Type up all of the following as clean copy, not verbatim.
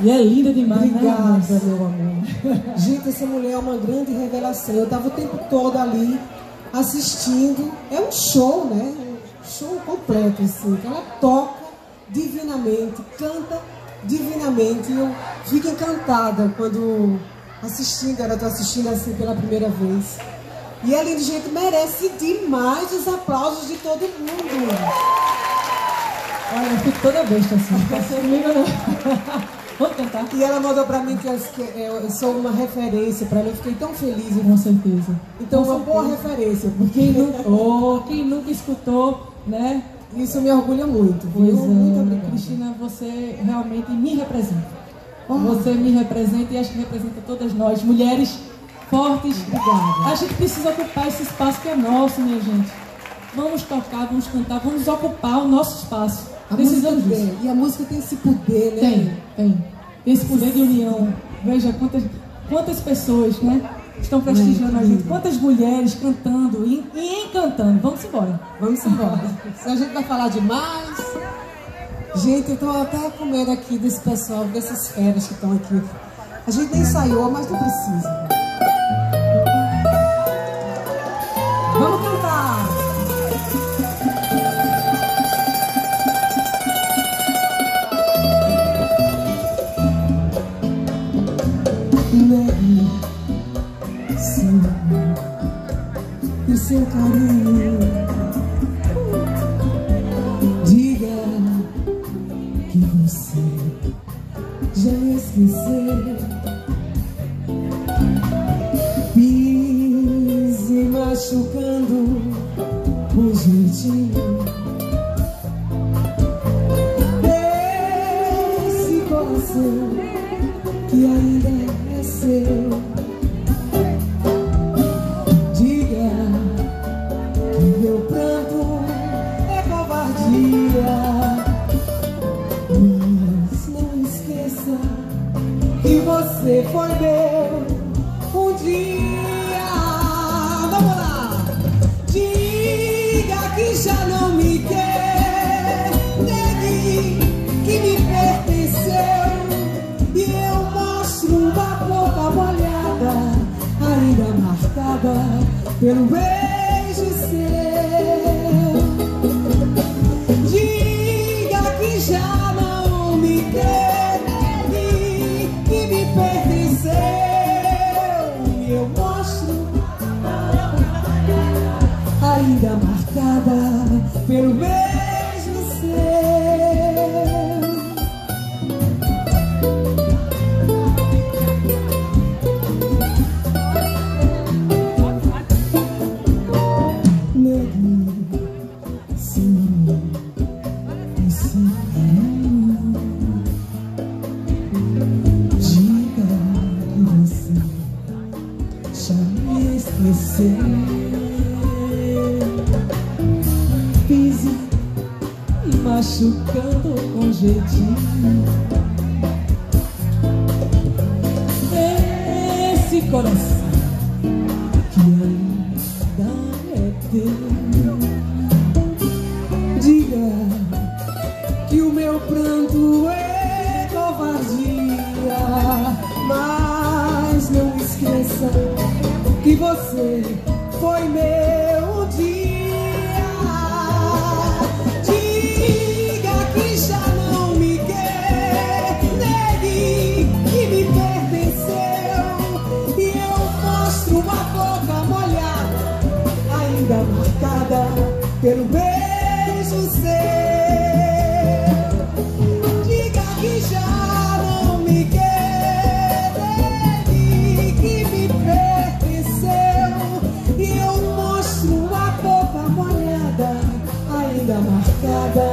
E é linda demais, obrigada, né, meu amor? Gente, essa mulher é uma grande revelação. Eu tava o tempo todo ali assistindo. É um show, né? Um show completo, assim. Ela toca divinamente, canta divinamente. E eu fico encantada quando assistindo, ela tô assistindo assim pela primeira vez. E ela, de jeito, merece demais os aplausos de todo mundo. Olha, eu fico toda besta assim, não passa comigo não. Vamos cantar? E ela mandou pra mim que eu sou uma referência pra ela. Eu fiquei tão feliz, com certeza. Então, com uma certeza. Boa referência. Porque quem nunca escutou, né? Isso me orgulha muito. Pois é, muito obrigada. Cristina, você realmente me representa. Oh. Você me representa e acho que representa todas nós, mulheres fortes. Obrigada. A gente precisa ocupar esse espaço que é nosso, minha gente. Vamos tocar, vamos cantar, vamos ocupar o nosso espaço. A precisamos disso. E a música tem esse poder, né? Tem esse poder de união. Veja quantas pessoas, né, estão prestigiando a gente. Quantas mulheres cantando e encantando. Vamos embora. Vamos embora. Senão a gente vai falar demais. Gente, eu tô até com medo aqui desse pessoal, dessas feras que estão aqui. A gente nem ensaiou, mas não precisa. Vamos cantar. Negue, seu amor e o seu carinho. Diga que você já me esqueceu. Pise machucando o jeitinho desse coração que ainda diga que meu pranto é covardia, mas não esqueça que você foi meu um dia. Vamos lá! Diga que já não me quer, negue que me pertenceu e eu mostro uma ainda marcada pelo beijo seu. Diga que já não me quer, negue que me pertenceu e eu mostro ainda marcada pelo beijo seu. Pise machucando com jeitinho esse coração que ainda é teu. Diga que o meu pranto é covardia, mas não esqueça que você foi meu dia. Diga que já não me quer, negue que me pertenceu e eu mostro uma boca molhada ainda marcada pelo beijo seu. Diga que já não me quer, marcada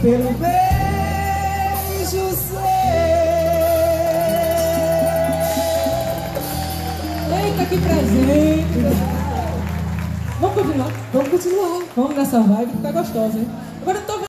pelo beijo seu. Eita, que presente! Vamos continuar? Vamos continuar. Vamos nessa vibe que tá gostosa, hein? Agora eu tô